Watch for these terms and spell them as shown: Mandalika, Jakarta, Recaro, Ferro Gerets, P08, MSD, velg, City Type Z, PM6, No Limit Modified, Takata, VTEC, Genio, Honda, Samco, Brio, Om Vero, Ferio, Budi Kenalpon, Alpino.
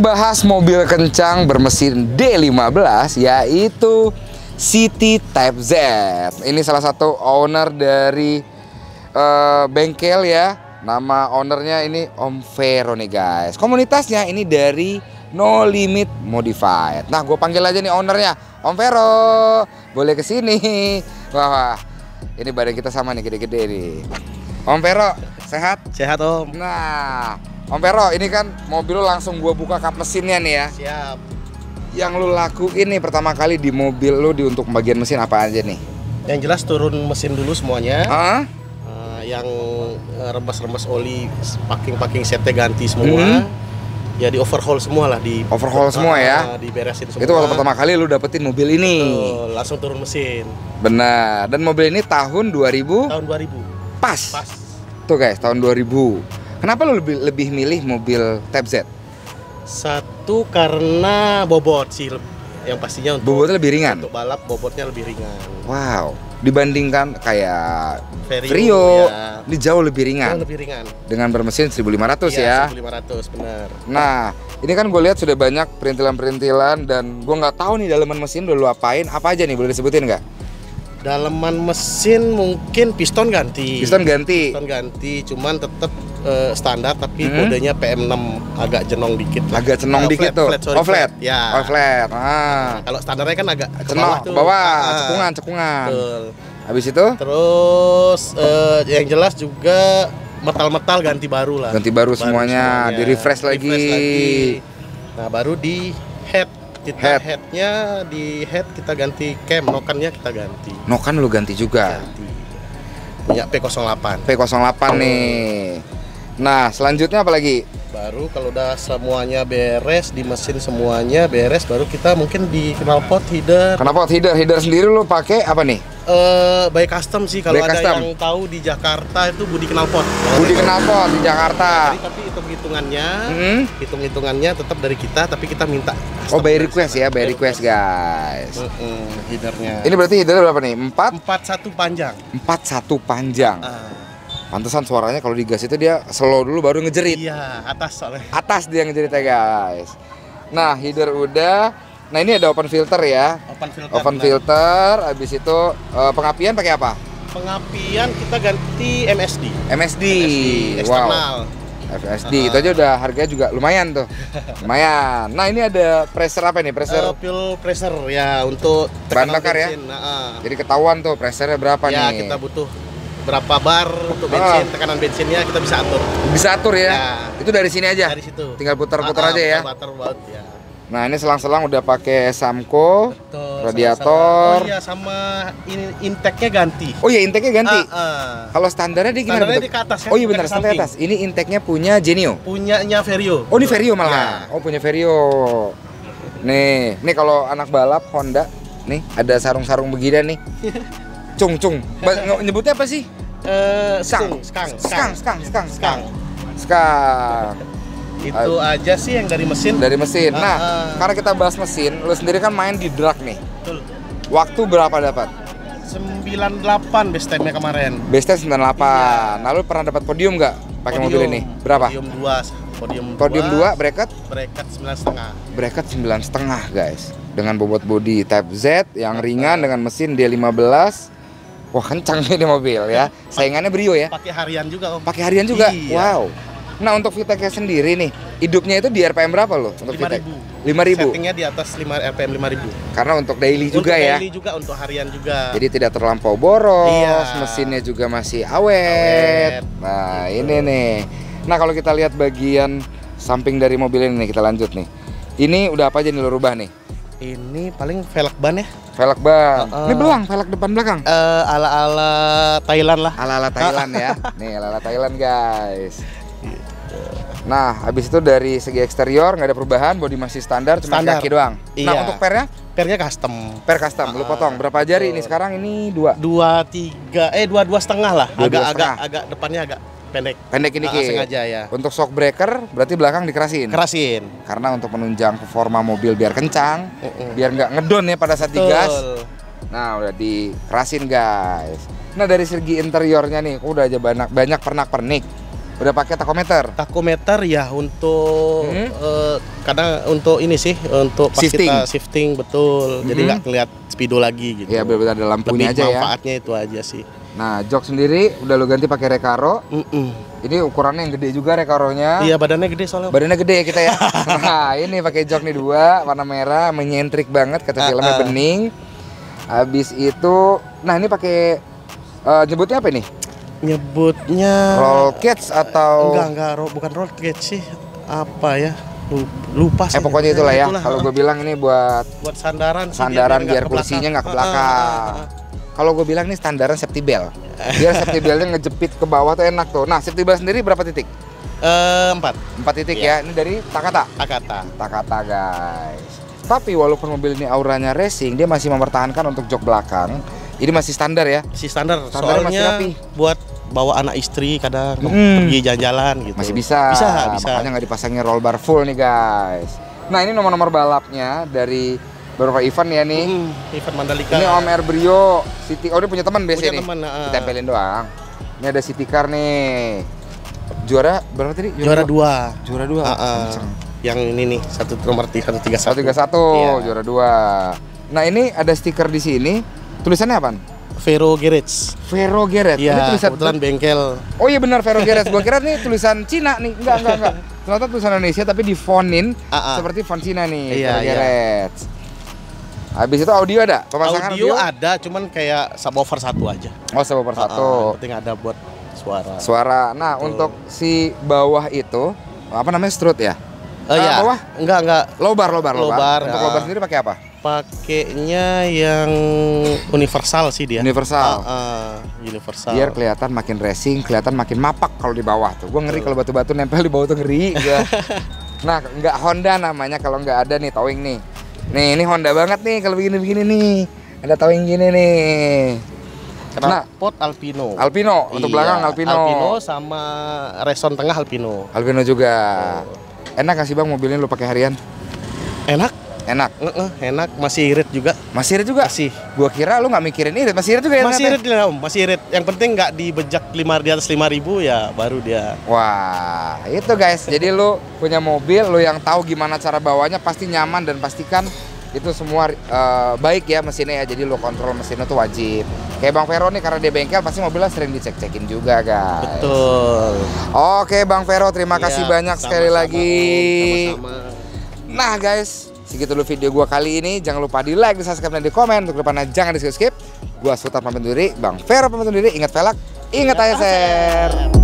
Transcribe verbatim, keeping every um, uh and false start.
ngebahas mobil kencang bermesin D lima belas, yaitu City Type Z. Ini salah satu owner dari uh, bengkel ya. Nama ownernya ini Om Vero nih guys. Komunitasnya ini dari No Limit Modified. Nah, gue panggil aja nih ownernya, Om Vero. Boleh kesini. Wah, wah, ini badan kita sama nih, gede-gede nih. Om Vero, sehat? Sehat Om. Nah, Om Vero, ini kan mobil lu langsung gue buka kap mesinnya nih ya. Siap. Yang lu lakuin nih pertama kali di mobil lu di untuk pembagian mesin apa aja nih? Yang jelas turun mesin dulu semuanya. Huh? Uh, yang rembes-rembes oli, packing-packing setnya ganti semua. Hmm. Ya di overhaul semua lah, di overhaul uh, semua ya. Uh, diberesin semua. Itu waktu pertama kali lu dapetin mobil ini. Betul, langsung turun mesin. Benar. Dan mobil ini tahun dua ribu? Tahun dua ribu. Pas. Pas. Tuh guys, tahun dua ribu. Kenapa lu lebih lebih milih mobil Type Z? Satu, karena bobot sih yang pastinya, untuk bobotnya lebih ringan. Untuk balap bobotnya lebih ringan. Wow, dibandingkan kayak Ferio ya, ini jauh lebih ringan. Jauh lebih ringan. Dengan bermesin seribu lima ratus ya. seribu lima ratus benar. Nah, ini kan gue lihat sudah banyak perintilan-perintilan dan gue nggak tahu nih daleman mesin udah lu apain, apa aja nih, boleh disebutin nggak? Daleman mesin mungkin piston ganti. Piston ganti. Piston ganti, cuman tetap uh, standar tapi hmm? kodenya P M enam, agak jenong dikit. Lah. Agak jenong nah, dikit flat, tuh. Flat, sorry, oh flat. flat. Ya. Oh flat. Nah, kalau standarnya kan agak ke bawah tuh. Bawah, ah. cekungan, cekungan. Betul. Habis itu? Terus uh, yang jelas juga metal-metal ganti baru lah. Ganti baru, baru semuanya, semuanya. Di refresh lagi. lagi. Nah, baru di head. Kita headnya di head kita ganti, cam nokannya kita ganti. Nokan lu ganti juga. Ganti. Punya P nol delapan. P nol delapan nih. Nah, selanjutnya apa lagi? Baru kalau udah semuanya beres di mesin, semuanya beres, baru kita mungkin di knalpot header. Knalpot header, header sendiri lu pakai apa nih? Eh, by custom sih kalau ada custom. Yang tahu di Jakarta itu Budi Kenalpon. Budi Kenalpon di Jakarta. Jadi, tapi hitung-hitungannya, hmm? hitung-hitungannya tetap dari kita, tapi kita minta. Oh, by request ya, by request guys. Mm-hmm, headernya. Ini berarti headernya berapa nih? empat empat satu panjang. empat satu panjang. Uh. Pantesan suaranya kalau digas itu dia slow dulu baru ngejerit. Iya, atas soalnya. Atas dia ngejeritnya guys. Nah, header udah. Nah, ini ada open filter ya. Open filter. Open benar. filter. Habis itu pengapian pakai apa? Pengapian kita ganti M S D. M S D. M S D eksternal. Wow. F S D uh, itu aja udah harganya juga lumayan tuh. Lumayan. Nah, ini ada pressure apa nih? Pressure uh, fuel pressure ya untuk bahan bakar ya. Uh, Jadi ketahuan tuh pressure-nya berapa ya, nih. Ya, kita butuh berapa bar untuk bensin, uh, tekanan bensinnya kita bisa atur. Bisa atur ya. ya. Itu dari sini aja. Dari situ. Tinggal putar-putar uh, aja ya. Putar-putar ya. Nah, ini selang-selang udah pakai Samco. Betul, radiator. Sama -sama. Oh iya, sama in intake-nya ganti. Oh iya, intake-nya ganti. Uh, uh. Kalau standarnya dia gimana? Standarnya di atas kan? Oh iya benar, standar atas. Ini intake-nya punya Genio. Punyanya Ferio. Oh, ini Ferio malah. Ya. Oh, punya Ferio. Nih, nih kalau anak balap Honda, nih ada sarung-sarung begini nih. Cung-cung. Nyebutnya apa sih? Eh, uh, skang. Skang, skang, skang, skang, skang. Skang. Itu uh, aja sih yang dari mesin. Dari mesin. Nah, uh, uh. karena kita bahas mesin, lu sendiri kan main di drag nih. Betul. Waktu berapa dapat? sembilan delapan best time-nya kemarin. Best time sembilan delapan. Iya. Nah, lu pernah dapat podium nggak pakai mobil ini? Berapa? Podium dua. Podium dua. Podium dua bracket? Bracket sembilan koma lima. Bracket sembilan koma lima, guys. Dengan bobot body Type Z yang ringan dengan mesin D lima belas. Wah, kencang ini mobil ya. Saingannya Brio ya. Pakai harian juga, Om. Pakai harian juga. Iya. Wow. Nah, untuk VTEC-nya sendiri nih, hidupnya itu di R P M berapa loh? Untuk VTEC? lima ribu. Settingnya di atas lima, R P M lima ribu. Karena untuk daily untuk juga daily ya? Daily juga, untuk harian juga. Jadi tidak terlampau boros, iya. Mesinnya juga masih awet. awet. Nah, gitu. Ini nih. Nah, kalau kita lihat bagian samping dari mobil ini, kita lanjut nih. Ini udah apa aja nih lo rubah nih? Ini paling velg ban ya. Velg ban. Uh, uh, ini belang, velg depan belakang. Uh, ala-ala Thailand lah. Ala-ala Thailand ya. Nih, ala-ala Thailand guys. Nah, habis itu dari segi eksterior nggak ada perubahan, bodi masih standar, cuma standar. Kaki doang. Iya. Nah, untuk pernya? Pernya custom. Per custom, uh, lu potong berapa jari ini sekarang? Ini dua. Dua tiga, eh dua dua setengah lah. Agak-agak agak depannya agak pendek. Pendek ini uh, sengaja ya. Untuk shock breaker berarti belakang dikerasin. Kerasin. Karena untuk menunjang performa mobil biar kencang, uh, uh. biar nggak ngedon ya pada saat digas. Nah, udah dikerasin guys. Nah, dari segi interiornya nih, udah aja banyak banyak pernak-pernik. Udah pakai takometer? Takometer ya untuk hmm? uh, kadang untuk ini sih, untuk pas shifting. Kita shifting betul. Hmm. Jadi nggak kelihatan speedo lagi gitu. Iya, benar-benar ada lampunya. Lebih aja manfaatnya ya. Manfaatnya itu aja sih. Nah, jok sendiri udah lo ganti pakai Recaro. Mm -mm. Ini ukurannya yang gede juga Recaronya. Iya, badannya gede soalnya. Badannya gede ya kita ya. Nah, ini pakai jok nih dua, warna merah, menyentrik banget kata uh -uh. filmnya bening. Habis itu, nah ini pakai uh, nyebutnya apa nih? Nyebutnya roll cage atau enggak enggak ro, bukan roll cage sih, apa ya, lupa sih. Eh pokoknya itulah ya, ya. Kalau gue bilang ini buat buat sandaran sandaran biar, biar kursinya nggak ke belakang. Uh, uh, uh. Kalau gue bilang ini standaran safety belt, biar safety beltnya ngejepit ke bawah tuh enak tuh. Nah safety belt sendiri berapa titik? Uh, empat empat titik yeah. Ya, ini dari Takata Takata Takata guys. Tapi walaupun mobil ini auranya racing, dia masih mempertahankan untuk jok belakang. Ini masih standar ya? Masih standar, standar soalnya masih rapi. Buat bawa anak istri kadang hmm. pergi jalan-jalan gitu. Masih bisa, bisa, bisa. Makanya nggak dipasangin roll bar full nih guys. Nah ini nomor-nomor balapnya dari beberapa event ya nih. Hmm, event Mandalika. Ini Om Air Brio, City, oh dia punya teman biasanya nih. Temen, uh... ditempelin doang. Ini ada City Car nih. Juara berapa tadi? Juara, Juara dua. dua. Juara dua. Uh, uh. Yang ini nih, satu nomor tiga satu tiga satu. satu tiga satu, juara dua. Nah, ini ada stiker di sini. Tulisannya apa? Ferro Gerets. Ferro Gerets. Iya, ini tulisan kebetulan bengkel. Oh iya benar Ferro Gerets. Gua kira nih tulisan Cina nih. Enggak, enggak, enggak. Ternyata tulisan Indonesia tapi difonin A -a. Seperti font Cina nih, iya, Ferro Gerets. Iya. Habis itu audio ada? Pemasangan audio, audio ada, cuman kayak subwoofer satu aja. Oh, subwoofer A -a. satu. Penting ada buat suara. Suara. Nah, tuh. Untuk si bawah itu apa namanya? Strut ya? Oh uh, ya, bawah? Enggak, enggak. Lobar, lobar, lobar. lobar. Untuk ya. Lobar sendiri pakai apa? Pakainya yang universal sih dia. Universal. Uh, uh, universal. Biar kelihatan makin racing, kelihatan makin mapak kalau di bawah tuh. Gue ngeri kalau batu-batu nempel di bawah tuh ngeri. Nah, enggak Honda namanya kalau enggak ada nih towing nih. Nih, ini Honda banget nih kalau begini-begini nih. Ada towing gini nih. Karena pot Alpino. Alpino, iya, untuk belakang Alpino. Alpino sama reson tengah Alpino. Alpino juga. Oh. Enak gak sih bang mobilnya lu pakai harian? Enak? Enak? Uh, enak, masih irit juga. Masih irit juga? Masih. Gua kira lu gak mikirin irit, masih irit juga ya? Masih irit, ya? Masih irit. Yang penting gak dibejak di atas lima ribu ya baru dia. Wah, itu guys. Jadi lu punya mobil, lu yang tahu gimana cara bawanya pasti nyaman dan pastikan itu semua uh, baik ya mesinnya ya. Jadi lu kontrol mesinnya tuh wajib. Kayak Bang Vero nih karena dia bengkel pasti mobilnya sering dicek-cekin juga guys. Betul. Oke Bang Vero, terima ya, kasih banyak sama, sekali sama, lagi. Sama, sama. Nah guys, segitu dulu video gua kali ini. Jangan lupa di like, di subscribe, dan di komen. Untuk depannya jangan di skip-skip. Gua Sultan pamit diri, Bang Vero pamit diri. Ingat velak, ingat ya, A S R.